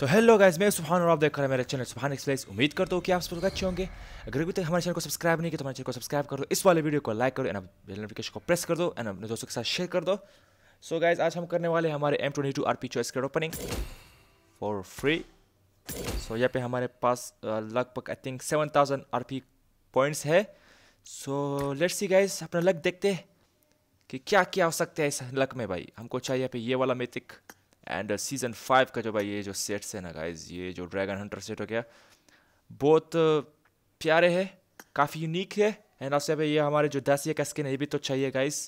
तो hello guys, मैं सुभान और आप देख रहे हैं मेरा चैनल सुभान एक्सप्लोर्स। उम्मीद करता हूँ कि आप सब अच्छे होंगे। अगर अभी तक हमारे चैनल को सब्सक्राइब नहीं किया तो हमारे चैनल को सब्सक्राइब कर दो, इस वाले वीडियो को लाइक करो एंड बेल नोटिफिकेशन को प्रेस कर दो एंड अपने दोस्तों के साथ शेयर कर दो। सो गाइस, आज हम करने वाले हमारे M22 RP choice card opening for free. So यहाँ पे हमारे पास लगभग आई थिंक 7000 RP पॉइंट्स है। सो लेट्स सी गाइस, अपना लक देखते हैं कि क्या क्या हो सकता है इस लक में। भाई हमको चाहिए यहाँ पे ये वाला मिथिक एंड सीजन 5 का जो भाई ये जो सेट्स है ना गाइज, ये जो ड्रैगन हंटर सेट हो गया, बहुत प्यारे हैं, काफ़ी यूनिक है। एंड आपसे भाई ये हमारे जो दासी का स्किन है ये भी तो चाहिए guys.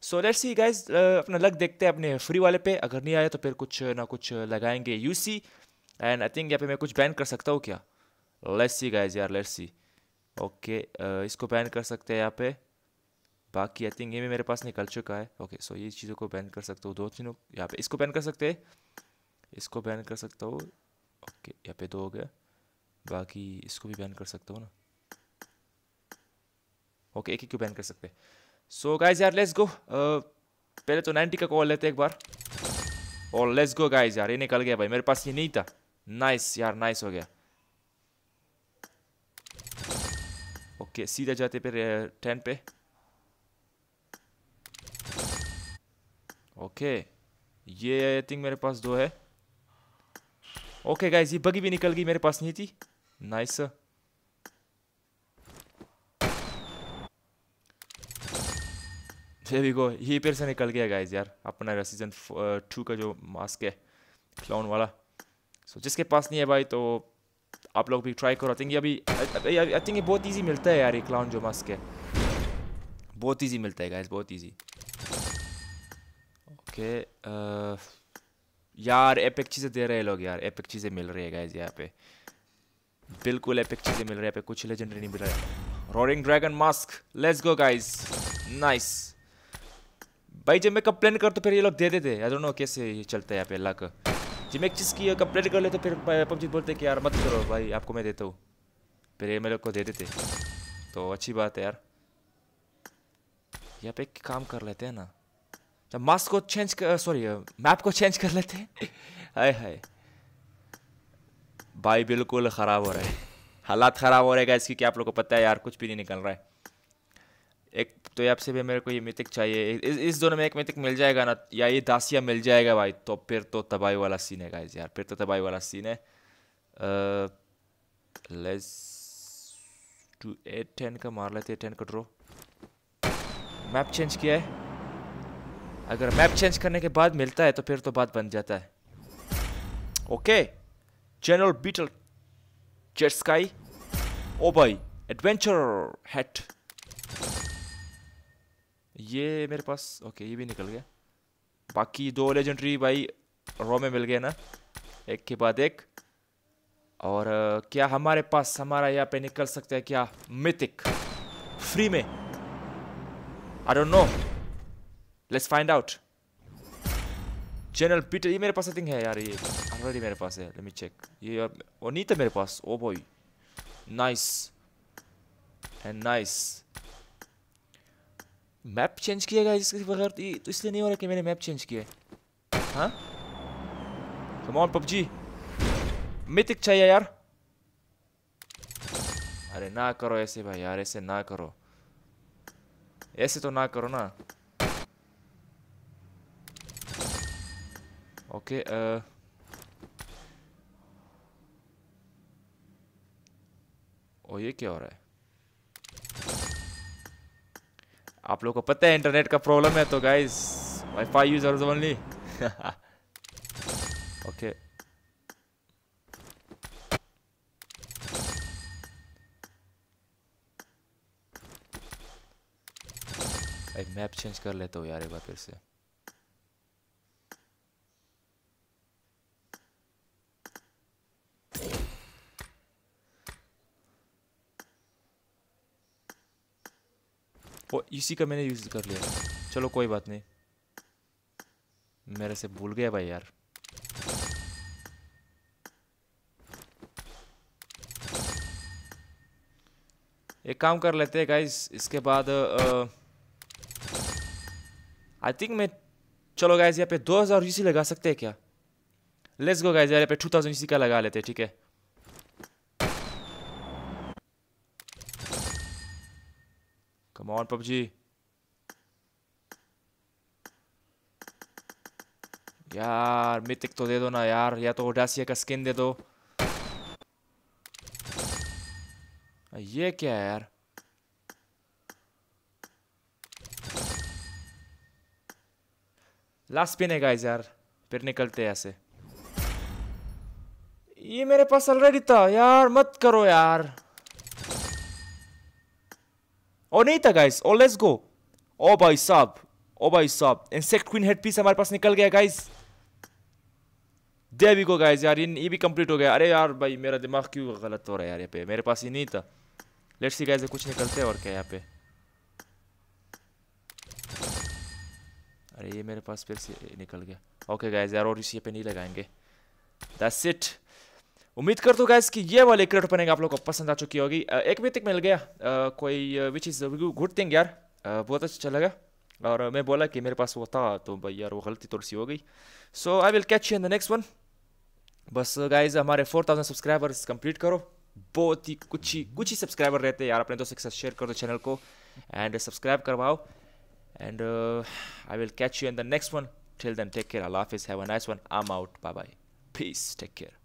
So let's see guys, अपना लक देखते हैं अपने फ्री वाले पे। अगर नहीं आया तो फिर कुछ ना कुछ लगाएंगे UC एंड आई थिंक यहाँ पे मैं कुछ बैन कर सकता हूँ क्या? लेट्स सी गाइज यार, लेट्स सी। ओके इसको बैन कर सकते हैं यहाँ पे। बाकी आई थिंक ये भी मेरे पास निकल चुका है। ओके सो ये चीज़ों को बैन कर सकता हूँ, 2-3 यहाँ पे इसको बैन कर सकते हैं, इसको बैन कर सकता हूँ। ओके यहाँ पे 2 हो गया, बाकी इसको भी बैन कर सकता हूँ ना। ओके एक ही क्यों बैन कर सकते हैं। सो गाइज यार लेट्स गो, पहले तो 90 का कॉल लेते हैं एक बार और लेट्स गो गाइज। यार ये निकल गया भाई, मेरे पास ये नहीं था। नाइस यार, नाइस हो गया। ओके सीधा जाते फिर 10 पे। ओके ये आई थिंक मेरे पास 2 है। ओके गाइज ये बगी भी निकल गई, मेरे पास नहीं थी। नाइस। देयर वी गो, ये फिर से निकल गया गाइज। यार अपना सीजन 2 का जो मास्क है क्लाउन वाला, सो जिसके पास नहीं है भाई तो आप लोग भी ट्राई करो। आई थिंक ये अभी आई थिंक ये बहुत ईजी मिलता है यार, ये क्लाउन जो मास्क है बहुत ईजी मिलता है गाइज, बहुत ईजी। ओके यार एपिक चीज़ें दे रहे हैं लोग यार, एपिक चीज़ें मिल रही है गाइज यहाँ पे, बिल्कुल एपिक चीज़ें मिल रही है यहाँ पे, कुछ लेजेंडरी नहीं मिल रहा है। Roaring dragon mask, let's go guys, nice. भाई जब मैं कंप्लेन करता तो फिर ये लोग दे देते, आई डोंट नो कैसे ये चलता है यहाँ पे लक। जब मैं एक चीज़ की कंप्लेन कर ले तो फिर PUBG बोलते कि यार मत करो भाई, आपको मैं देता हूँ, फिर ये मेरे को दे देते, तो अच्छी बात है यार। यहाँ पे एक काम कर लेते हैं ना, मास्क को चेंज कर, सॉरी मैप को चेंज कर लेते हैं। हाय हाय भाई बिल्कुल ख़राब हो रहा है, हालात ख़राब हो रहे हैं इसकी, क्या आप लोगों को पता है यार, कुछ भी नहीं निकल रहा है। एक तो यहाँ से भी मेरे को ये मिथिक चाहिए, इस दोनों में एक मिथिक मिल जाएगा ना, या ये दासिया मिल जाएगा भाई तो फिर तो तबाही वाला सीन है गाइज यार, फिर तो तबाही वाला सीन है। लेट्स टू 8-10 का मार लेते हैं, 10 का ड्रो। मैप चेंज किया है, अगर मैप चेंज करने के बाद मिलता है तो फिर तो बात बन जाता है। Okay general beetle jet sky, ओ भाई एडवेंचर हैट, ये मेरे पास। ओके ये भी निकल गया, बाकी 2 लेजेंडरी भाई रॉ में मिल गए ना, एक के बाद एक। और क्या हमारे पास, हमारा यहाँ पे निकल सकता है क्या मिथिक फ्री में? I don't know, let's find out. General Peter ये मेरे पास आई थिंक है यार, ये ऑलरेडी मेरे पास है, लेट मी चेक। ये वो नहीं था मेरे पास, oh boy nice and nice. Map change किया गया इसके बगैर तो इसलिए नहीं हो रहा कि मैंने मैप चेंज किया है। हाँ कम ऑन PUBG, मिथिक चाहिए यार। अरे ना करो ऐसे भाई यार, ऐसे ना करो, ऐसे तो ना करो ना। ओके ओ ये क्या हो रहा है? आप लोगों को पता है इंटरनेट का प्रॉब्लम है तो guys wifi users only. Okay map change कर लेता हूँ यार एक बार फिर से। UC का मैंने यूज़ कर लिया, चलो कोई बात नहीं, मेरे से भूल गया भाई यार। एक काम कर लेते हैं गाइज, इसके बाद आई थिंक मैं, चलो गाइज यहाँ पे 2000 UC लगा सकते हैं क्या? लेट्स गो गाइस यार, यहाँ पे 2000 UC का लगा लेते हैं, ठीक है। कम ऑन पबजी यार, मिथिक तो दे दो ना यार, या तो डासिया का स्किन दे दो। ये क्या है यार, लास्ट पिन है गाइस यार, फिर निकलते हैं ऐसे। ये मेरे पास ऑलरेडी था यार, मत करो यार। और नहीं था गाइस, ओ लेट्स गो। ओ भाई साहब, ओ भाई साहब, इंसेक्ट क्वीन हेड पीस हमारे पास निकल गया guys. There we go guys यार, ये भी कंप्लीट हो गया। अरे यार भाई, मेरा दिमाग क्यों गलत हो रहा है यार, यहाँ पे मेरे पास ये नहीं था। लेट्स सी गाइस कुछ निकलते हैं और क्या यहाँ पे। अरे ये मेरे पास फिर से निकल गया। ओके गाइस यार, और इसी पे नहीं लगाएंगे, दैट्स इट। उम्मीद करता हूँ गाइस कि ये वाले क्रेट ओपनिंग आप लोग को पसंद आ चुकी होगी। एक मिथिक मिल गया कोई, विच इज़ गुड थिंग यार, बहुत अच्छा लगा। और मैं बोला कि मेरे पास वो था, तो भाई यार वो गलती थोड़ी सी हो गई। So I will catch you in the next one. बस गाइज हमारे 4000 सब्सक्राइबर्स कंप्लीट करो, बहुत ही कुछ ही सब्सक्राइबर रहते हैं यार। अपने दोस्तों के साथ शेयर करो चैनल को एंड सब्सक्राइब करवाओ। And I will catch you in the next one. Till then, take care. Allah Hafiz. Have a nice one. I'm out. Bye bye. Peace. Take care.